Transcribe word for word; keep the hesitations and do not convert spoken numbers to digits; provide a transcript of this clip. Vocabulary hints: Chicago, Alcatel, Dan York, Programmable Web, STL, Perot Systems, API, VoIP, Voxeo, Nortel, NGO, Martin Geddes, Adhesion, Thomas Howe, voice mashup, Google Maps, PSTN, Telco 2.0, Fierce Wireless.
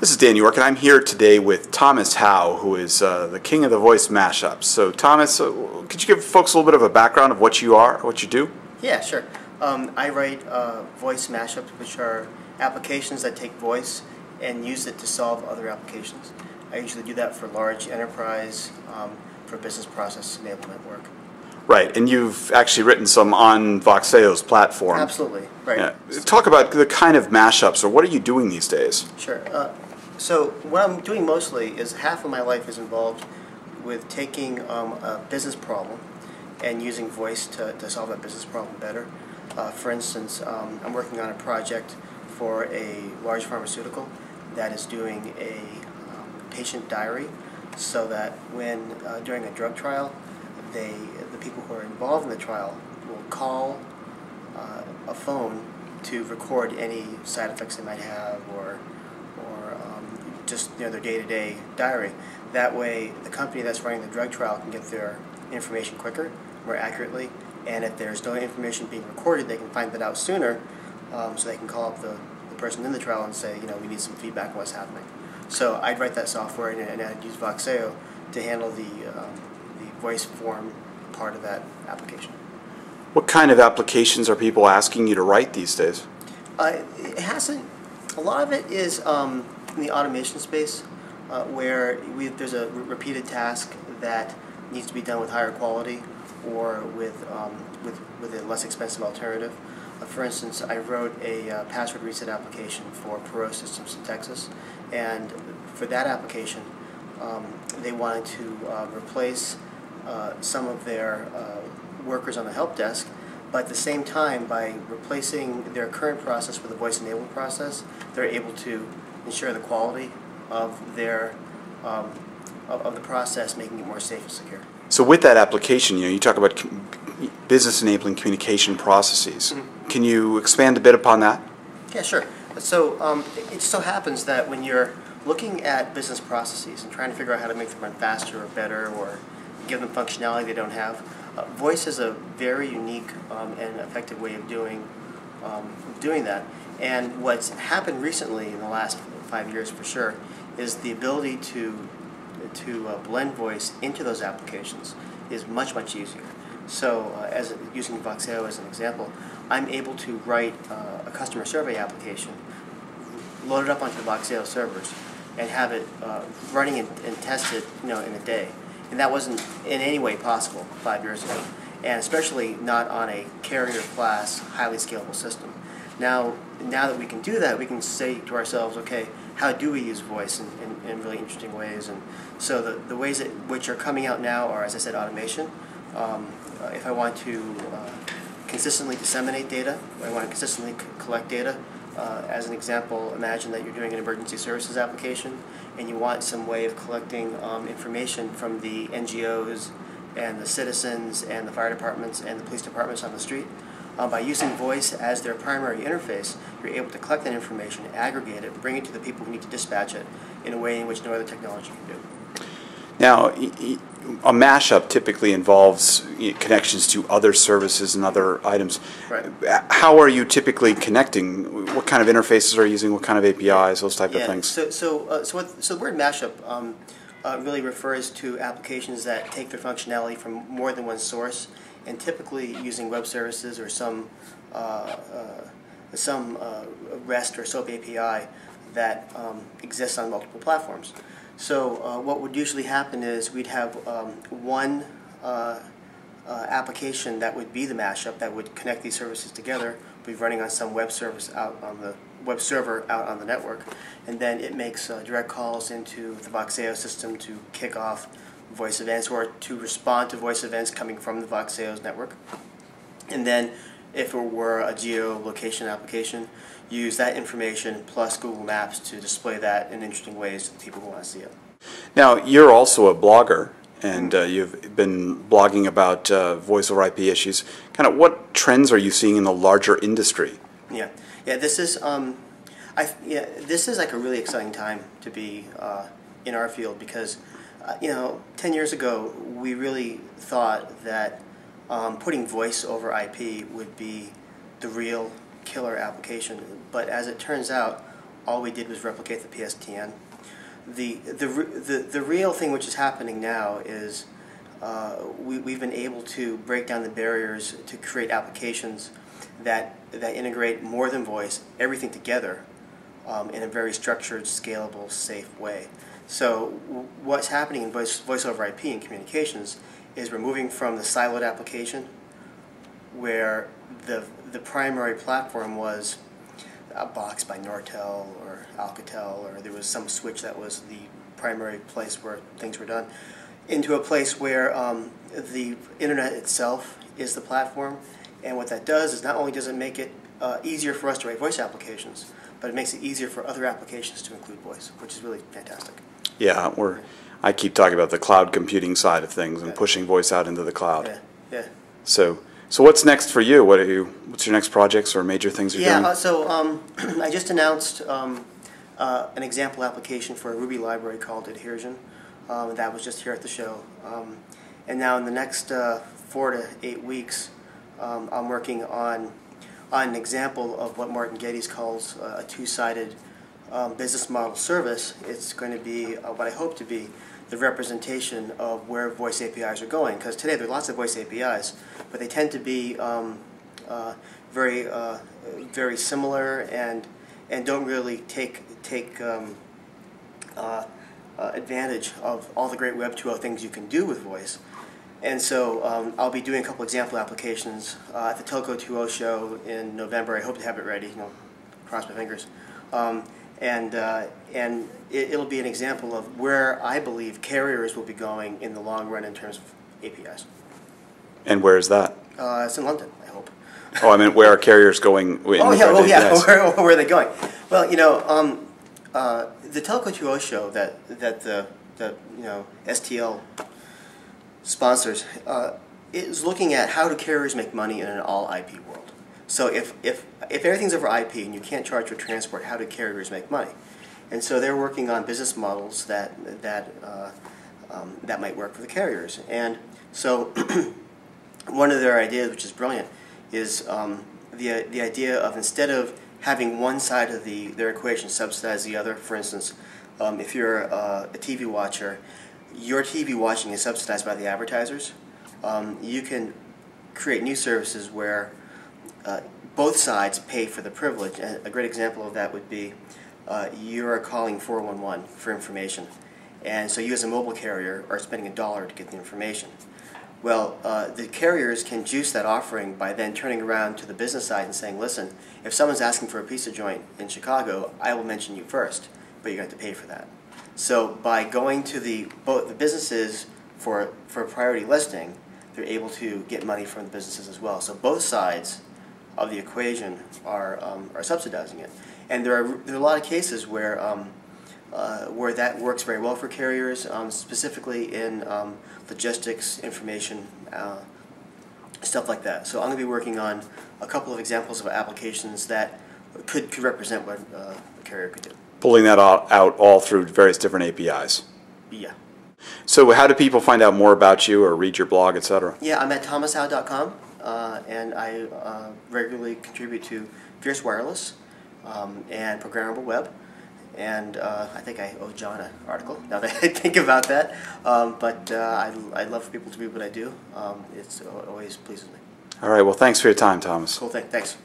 This is Dan York, and I'm here today with Thomas Howe, who is uh, the king of the voice mashups. So, Thomas, uh, could you give folks a little bit of a background of what you are, what you do? Yeah, sure. Um, I write uh, voice mashups, which are applications that take voice and use it to solve other applications. I usually do that for large enterprise, um, for business process enablement work. Right, and you've actually written some on Voxeo's platform. Absolutely, right. Yeah. Talk about the kind of mashups, or what are you doing these days? Sure. Uh, So what I'm doing mostly is half of my life is involved with taking um, a business problem and using voice to, to solve that business problem better. Uh, for instance, um, I'm working on a project for a large pharmaceutical that is doing a um, patient diary so that when uh, during a drug trial, they, the people who are involved in the trial will call uh, a phone to record any side effects they might have or just you know, their day-to-day diary. That way, the company that's running the drug trial can get their information quicker, more accurately, and if there's no information being recorded, they can find that out sooner, um, so they can call up the, the person in the trial and say, you know, we need some feedback on what's happening. So I'd write that software, and, and I'd use Voxeo to handle the, um, the voice form part of that application. What kind of applications are people asking you to write these days? Uh, it hasn't, a lot of it is, um, in the automation space, uh, where we, there's a re repeated task that needs to be done with higher quality or with um, with, with a less expensive alternative. Uh, for instance, I wrote a uh, password reset application for Perot Systems in Texas, and for that application, um, they wanted to uh, replace uh, some of their uh, workers on the help desk. But at the same time, by replacing their current process with a voice-enabled process, they're able to ensure the quality of their um, of, of the process, making it more safe and secure. So, with that application, you know, you talk about business-enabling communication processes. Mm-hmm. Can you expand a bit upon that? Yeah, sure. So, um, it, it so happens that when you're looking at business processes and trying to figure out how to make them run faster or better, or give them functionality they don't have. Uh, voice is a very unique um, and effective way of doing um, doing that. And what's happened recently in the last five years, for sure, is the ability to to uh, blend voice into those applications is much much easier. So, uh, as using Voxeo as an example, I'm able to write uh, a customer survey application, load it up onto the Voxeo servers, and have it uh, running and, and tested, you know, in a day. And that wasn't in any way possible five years ago, and especially not on a carrier-class, highly scalable system. Now, now that we can do that, we can say to ourselves, okay, how do we use voice in, in, in really interesting ways? And so the, the ways that, which are coming out now are, as I said, automation. Um, if I want to uh, consistently disseminate data, or I want to consistently c collect data, uh, as an example, imagine that you're doing an emergency services application, and you want some way of collecting um, information from the N G Os and the citizens and the fire departments and the police departments on the street. Uh, by using voice as their primary interface, you're able to collect that information, aggregate it, bring it to the people who need to dispatch it in a way in which no other technology can do. Now, a mashup typically involves connections to other services and other items. Right. How are you typically connecting? What kind of interfaces are you using? What kind of A P Is? Those type yeah. of things. So, so, uh, so, what, so the word mashup um, uh, really refers to applications that take their functionality from more than one source, and typically using web services or some uh, uh, some uh, REST or SOAP A P I that um, exists on multiple platforms. So uh, what would usually happen is we'd have um, one uh, uh, application that would be the mashup that would connect these services together. We'd be running on some web service out on the web server out on the network, and then it makes uh, direct calls into the Voxeo system to kick off voice events or to respond to voice events coming from the Voxeo's network. And then if it were a geolocation application, use that information plus Google Maps to display that in interesting ways to people who want to see it. Now, you're also a blogger, and uh, you've been blogging about uh, voice over I P issues. Kind of what trends are you seeing in the larger industry? Yeah, yeah. This is um, I yeah. This is like a really exciting time to be uh, in our field because Uh, you know, ten years ago, we really thought that um, putting voice over I P would be the real killer application. But as it turns out, all we did was replicate the P S T N. The, the, the, the real thing which is happening now is uh, we, we've been able to break down the barriers to create applications that, that integrate more than voice, everything together um, in a very structured, scalable, safe way. So what's happening in voice, voice over I P and communications is we're moving from the siloed application where the, the primary platform was a box by Nortel or Alcatel, or there was some switch that was the primary place where things were done, into a place where um, the internet itself is the platform. And what that does is not only does it make it uh, easier for us to write voice applications, but it makes it easier for other applications to include voice, which is really fantastic. Yeah, we're, I keep talking about the cloud computing side of things and yeah. pushing voice out into the cloud. Yeah, yeah. So, so what's next for you? What are you? What's your next projects or major things you're yeah, doing? Yeah, uh, so um, I just announced um, uh, an example application for a Ruby library called Adhesion. Um, that was just here at the show. Um, and now in the next uh, four to eight weeks, um, I'm working on on an example of what Martin Geddes calls uh, a two-sided um, business model service. It's going to be uh, what I hope to be the representation of where voice A P Is are going. Because today there are lots of voice A P Is, but they tend to be um, uh, very, uh, very similar and and don't really take take um, uh, uh, advantage of all the great Web two point oh things you can do with voice. And so um, I'll be doing a couple example applications uh, at the Telco two point oh show in November. I hope to have it ready. You know, cross my fingers. Um, and uh, and it, it'll be an example of where I believe carriers will be going in the long run in terms of A P Is. And where is that? Uh, it's in London, I hope. Oh, I mean, where are carriers going? In oh, yeah, oh, yeah. Where, where are they going? Well, you know, um, uh, the Telco two point oh show that that the the you know S T L sponsors uh, is looking at how do carriers make money in an all I P world. So if, if, if everything's over I P and you can't charge for transport, how do carriers make money? And so they're working on business models that, that, uh, um, that might work for the carriers. And so one of their ideas, which is brilliant, is um, the, the idea of instead of having one side of the, their equation subsidize the other. For instance, um, if you're uh, a T V watcher, your T V watching is subsidized by the advertisers. Um, you can create new services where Uh, both sides pay for the privilege. And a great example of that would be uh, you're calling four one one for information, and so you as a mobile carrier are spending a dollar to get the information. Well, uh, the carriers can juice that offering by then turning around to the business side and saying, listen, if someone's asking for a pizza joint in Chicago, I will mention you first, but you have to pay for that. So by going to the, both the businesses for, for priority listing, they're able to get money from the businesses as well. So both sides of the equation are um, are subsidizing it, and there are there are a lot of cases where um, uh, where that works very well for carriers, um, specifically in um, logistics, information, uh, stuff like that. So I'm going to be working on a couple of examples of applications that could could represent what uh, a carrier could do. Pulling that all out all through various different A P Is. Yeah. So how do people find out more about you or read your blog, et cetera? Yeah, I'm at thomas howe dot com. Uh, and I uh, regularly contribute to Fierce Wireless um, and Programmable Web, and uh, I think I owe John an article now that I think about that. Um, but uh, I, I love for people to read what I do. Um, it's, it always pleases me. All right. Well, thanks for your time, Thomas. Cool thing. Thanks.